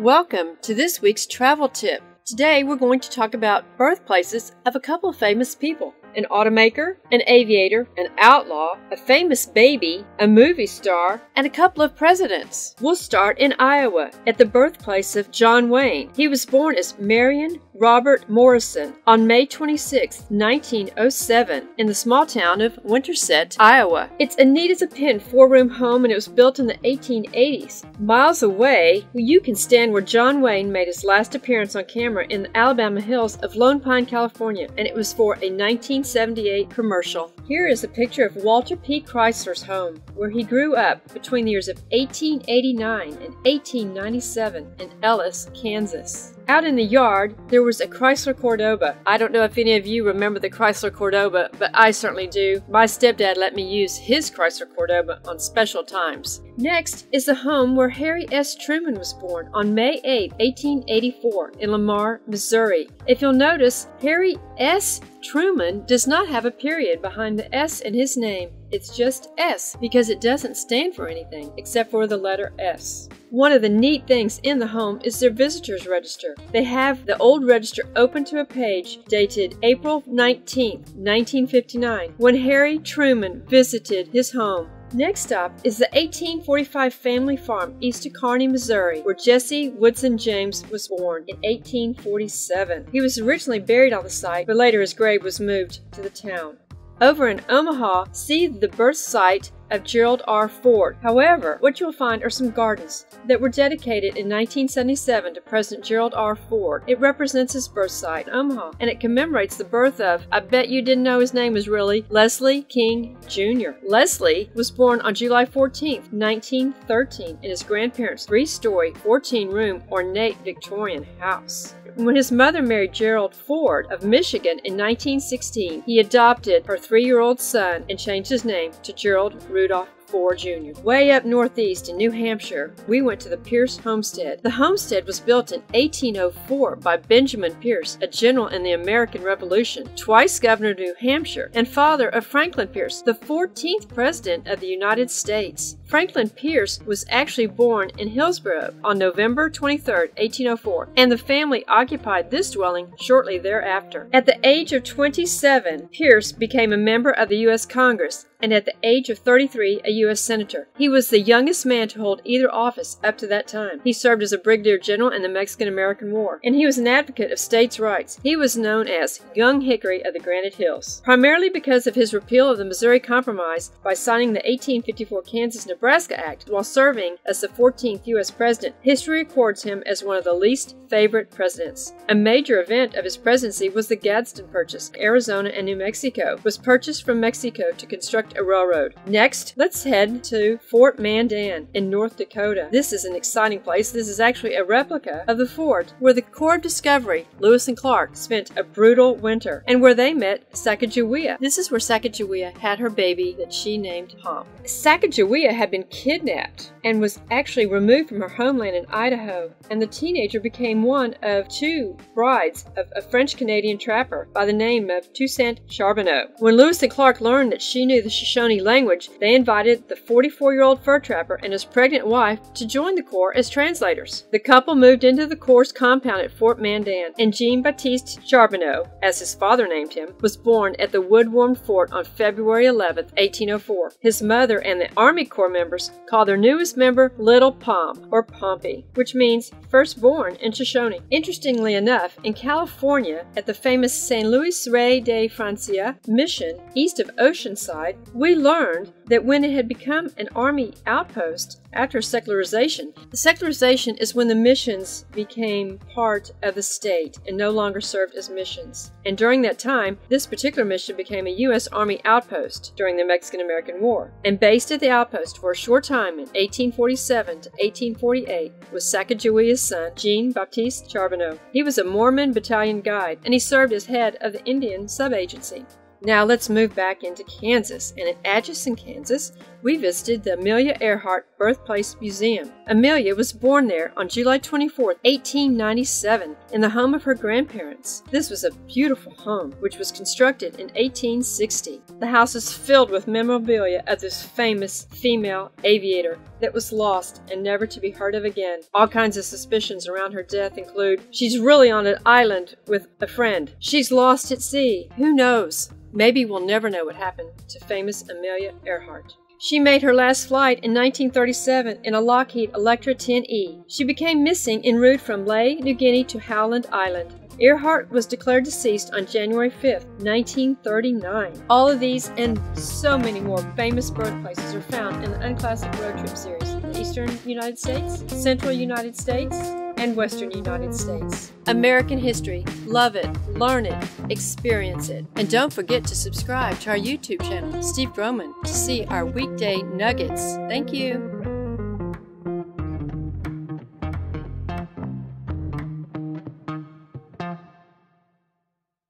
Welcome to this week's travel tip. Today we're going to talk about birthplaces of a couple of famous people. An automaker, an aviator, an outlaw, a famous baby, a movie star, and a couple of presidents. We'll start in Iowa at the birthplace of John Wayne. He was born as Marion Robert Morrison on May 26, 1907 in the small town of Winterset, Iowa. It's a neat as a pin four-room home and it was built in the 1880s. Miles away, you can stand where John Wayne made his last appearance on camera in the Alabama hills of Lone Pine, California, and it was for a 1978 commercial. Here is a picture of Walter P. Chrysler's home, where he grew up between the years of 1889 and 1897 in Ellis, Kansas. Out in the yard, there was a Chrysler Cordoba. I don't know if any of you remember the Chrysler Cordoba, but I certainly do. My stepdad let me use his Chrysler Cordoba on special times. Next is the home where Harry S. Truman was born on May 8, 1884 in Lamar, Missouri. If you'll notice, Harry S. Truman does not have a period behind the S in his name. It's just S because it doesn't stand for anything except for the letter S. One of the neat things in the home is their visitors register. They have the old register open to a page dated April 19, 1959, when Harry Truman visited his home. Next up is the 1845 family farm east of Kearney, Missouri, where Jesse Woodson James was born in 1847. He was originally buried on the site, but later his grave was moved to the town. Over in Omaha, see the birth site of Gerald R. Ford. However, what you'll find are some gardens that were dedicated in 1977 to President Gerald R. Ford. It represents his birth site, Omaha, and it commemorates the birth of, I bet you didn't know his name was really, Leslie King Jr. Leslie was born on July 14, 1913, in his grandparents' three-story, 14-room, ornate Victorian house. When his mother married Gerald Ford of Michigan in 1916, he adopted her three-year-old son and changed his name to Gerald Rudolph Ford Jr. Way up northeast in New Hampshire, we went to the Pierce homestead. The homestead was built in 1804 by Benjamin Pierce, a general in the American Revolution, twice governor of New Hampshire, and father of Franklin Pierce, the 14th president of the United States. Franklin Pierce was actually born in Hillsborough on November 23, 1804, and the family occupied this dwelling shortly thereafter. At the age of 27, Pierce became a member of the U.S. Congress, and at the age of 33, a U.S. Senator. He was the youngest man to hold either office up to that time. He served as a brigadier general in the Mexican-American War, and he was an advocate of states' rights. He was known as Young Hickory of the Granite Hills, primarily because of his repeal of the Missouri Compromise by signing the 1854 Kansas-Nebraska Act while serving as the 14th U.S. President. History records him as one of the least favorite presidents. A major event of his presidency was the Gadsden Purchase. Arizona and New Mexico was purchased from Mexico to construct a railroad. Next, let's head to Fort Mandan in North Dakota. This is an exciting place. This is actually a replica of the fort where the Corps of Discovery, Lewis and Clark, spent a brutal winter and where they met Sacagawea. This is where Sacagawea had her baby that she named Pompy. Sacagawea had been kidnapped and was actually removed from her homeland in Idaho, and the teenager became one of two brides of a French-Canadian trapper by the name of Toussaint Charbonneau. When Lewis and Clark learned that she knew the Shoshone language, they invited the 44-year-old fur trapper and his pregnant wife to join the Corps as translators. The couple moved into the Corps' compound at Fort Mandan, and Jean-Baptiste Charbonneau, as his father named him, was born at the Woodworm Fort on February 11, 1804. His mother and the Army Corps members called their newest member Little Pomp, or Pompy, which means firstborn in Shoshone. Interestingly enough, in California, at the famous St. Louis Rey de Francia mission east of Oceanside, we learned that when it had become an army outpost after secularization. The secularization is when the missions became part of the state and no longer served as missions. And during that time, this particular mission became a U.S. Army outpost during the Mexican-American War. And based at the outpost for a short time in 1847 to 1848 was Sacagawea's son, Jean-Baptiste Charbonneau. He was a Mormon battalion guide, and he served as head of the Indian sub-agency. Now let's move back into Kansas, and in Atchison, Kansas, we visited the Amelia Earhart Birthplace Museum. Amelia was born there on July 24, 1897, in the home of her grandparents. This was a beautiful home, which was constructed in 1860. The house is filled with memorabilia of this famous female aviator that was lost and never to be heard of again. All kinds of suspicions around her death include, she's really on an island with a friend. She's lost at sea. Who knows? Maybe we'll never know what happened to famous Amelia Earhart. She made her last flight in 1937 in a Lockheed Electra 10E. She became missing en route from Lae, New Guinea to Howland Island. Earhart was declared deceased on January 5, 1939. All of these and so many more famous birthplaces are found in the Unclassic Road Trip series in the Eastern United States, Central United States, and Western United States. American history. Love it, learn it, experience it. And don't forget to subscribe to our YouTube channel, Steve Grohman, to see our weekday nuggets. Thank you.